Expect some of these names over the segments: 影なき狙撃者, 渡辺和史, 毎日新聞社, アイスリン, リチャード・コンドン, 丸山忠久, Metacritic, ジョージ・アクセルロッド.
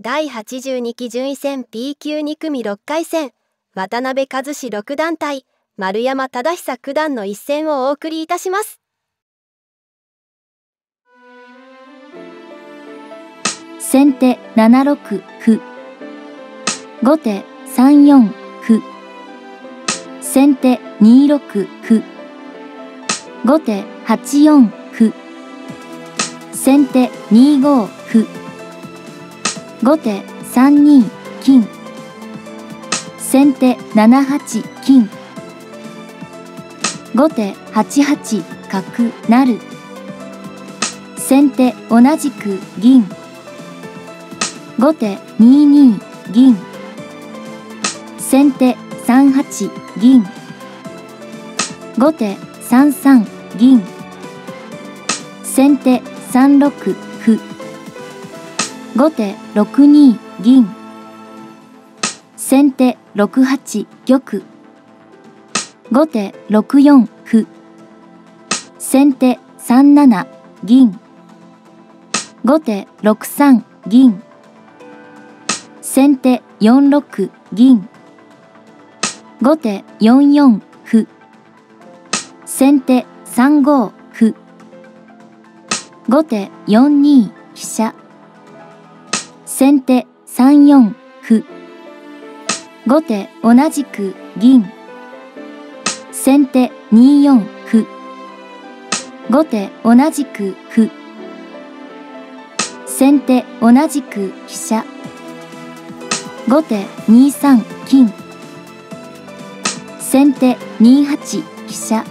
第82期順位戦 B 級2組6回戦、渡辺和史六段対丸山忠久九段の一戦をお送りいたします。先手7六歩、後手3四歩、先手2六歩、後手8四歩、先手2五歩、後手3二金、先手7八金、後手8八角成、先手同じく銀、後手2二銀、先手3八銀、後手3三銀、先手3六歩、後手6二銀、先手6八玉、後手6四歩、先手3七銀、後手6三銀、先手4六銀、後手4四歩、先手3五歩、後手4二飛車、先手3四歩、後手同じく銀、先手2四歩、後手同じく歩、先手同じく飛車、後手2三金、先手2八飛車、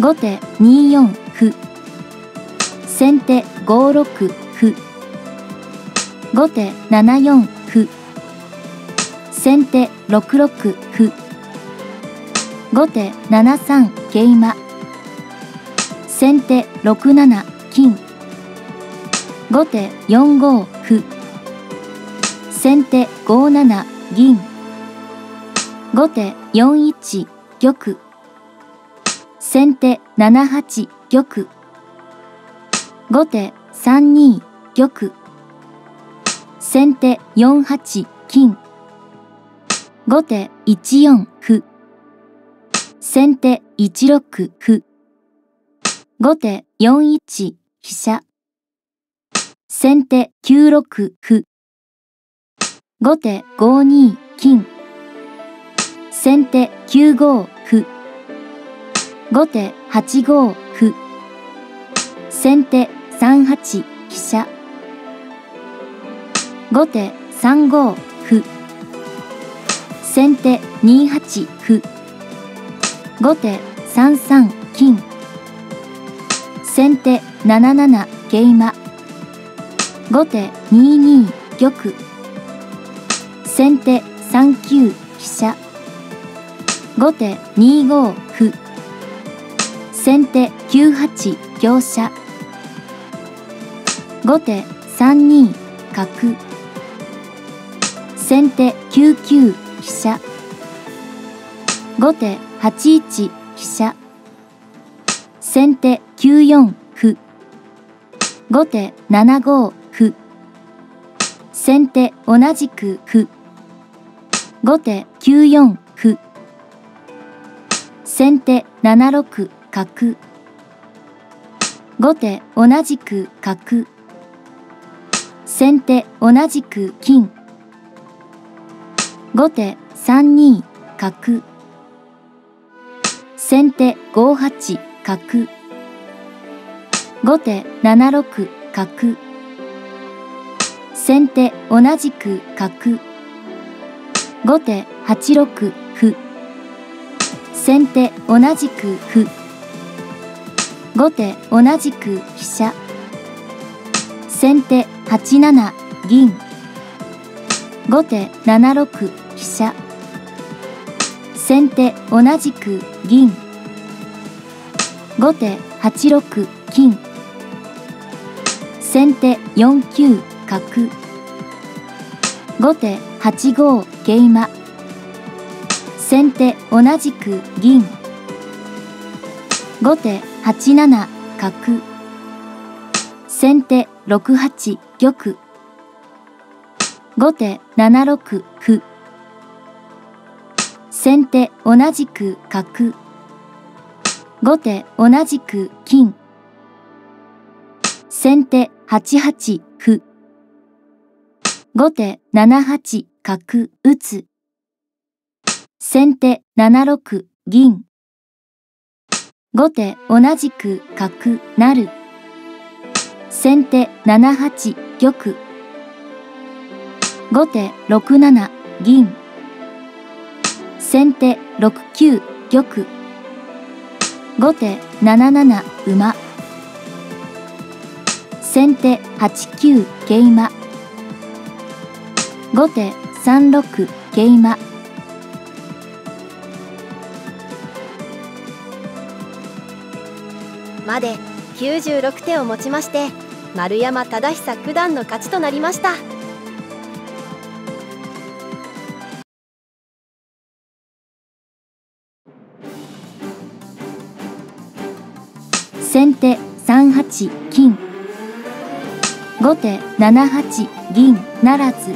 後手2四歩、先手5六歩、後手7四歩、先手6六歩、後手7三桂馬、先手6七金、後手4五歩、先手5七銀、後手4一玉、先手7八玉、後手3二玉、先手4八金、後手1四歩、先手1六歩、後手4一飛車、先手9六歩、後手5二金、先手9五歩、後手8五歩、先手3八飛車、後手3五歩、先手2八歩、後手3三金、先手7七桂馬、後手2二玉、先手3九飛車、後手2五歩、先手9八香車、後手3二角、先手9九飛車、後手8一飛車、先手9四歩、後手7五歩、先手同じく歩、後手9四歩、先手7六角、後手同じく角、先手同じく金、後手3二角、先手5八角、後手7六角、先手同じく角、後手8六歩、先手同じく歩、後手同じく飛車、先手8七銀、後手7六飛車、先手同じく銀、後手8六金、先手4九角、後手8五桂馬、先手同じく銀、後手8七角、先手6八玉、後手7六歩。先手同じく角。後手同じく金。先手8八歩。後手7八角打つ。先手7六銀。後手同じく角なる。先手7八玉。後手6七銀。先手6九玉。後手7七馬。先手8九桂馬。後手3六桂馬。まで96手をもちまして、丸山忠久九段の勝ちとなりました。先手3八金。後手7八銀ならず。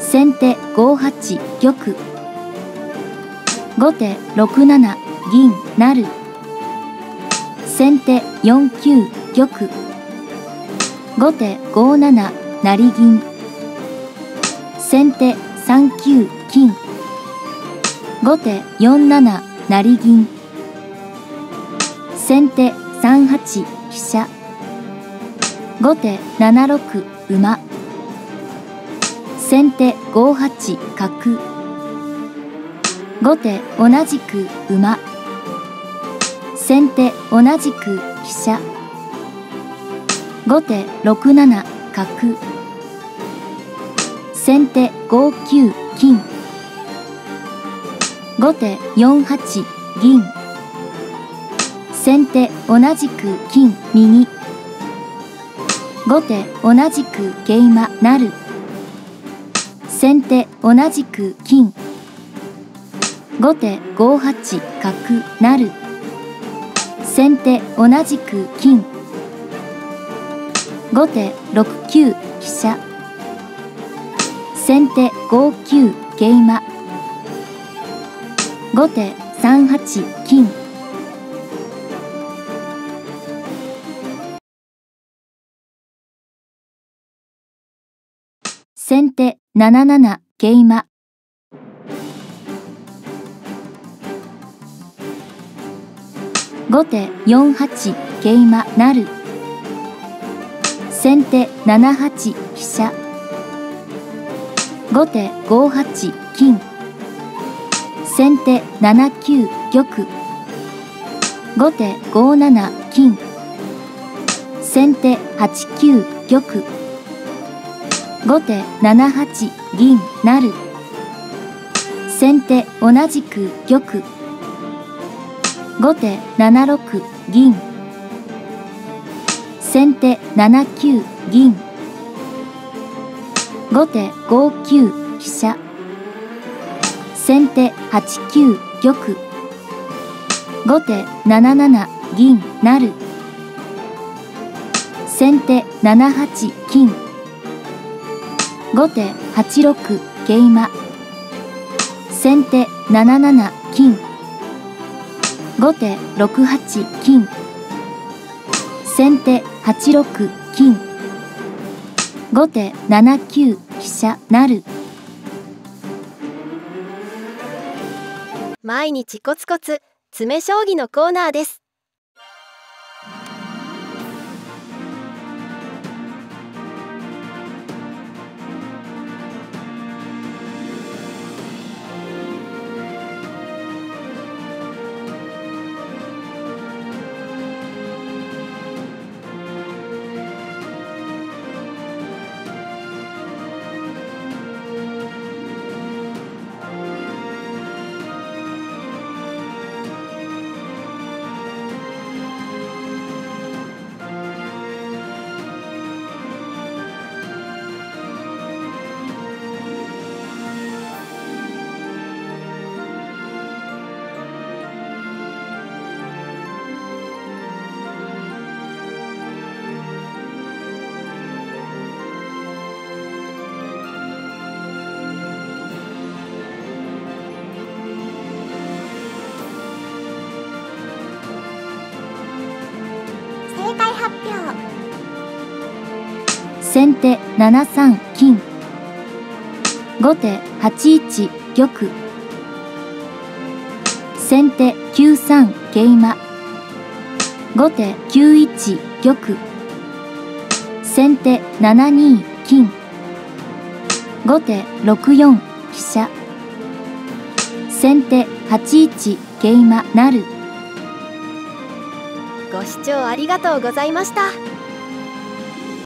先手5八玉。後手6七銀なる。先手4九玉。後手5七成銀。先手3九金。後手4七成銀。先手3八飛車。後手7六馬。先手5八角。後手同じく馬。先手同じく飛車。後手6七角。先手5九金。後手4八銀。先手同じく金右。後手同じく桂馬なる。先手同じく金。後手5八角なる。先手同じく金。後手6九飛車。先手5九桂馬。後手3八金。先手7七桂馬。後手4八桂馬なる。先手7八飛車。後手5八金。先手7九玉。後手5七金。先手8九玉。後手7八銀なる。先手同じく玉。後手7六銀。先手7九銀。後手5九飛車。先手8九玉。後手7七銀なる。先手7八金。後手8六桂馬。先手7七金。後手6八金。先手8六金。後手7九飛車なる。毎日コツコツ詰将棋のコーナーです。発表。先手7三金、後手8一玉、先手9三桂馬、後手9一玉、先手7二金、後手6四飛車、先手8一桂馬成。ご視聴ありがとうございました。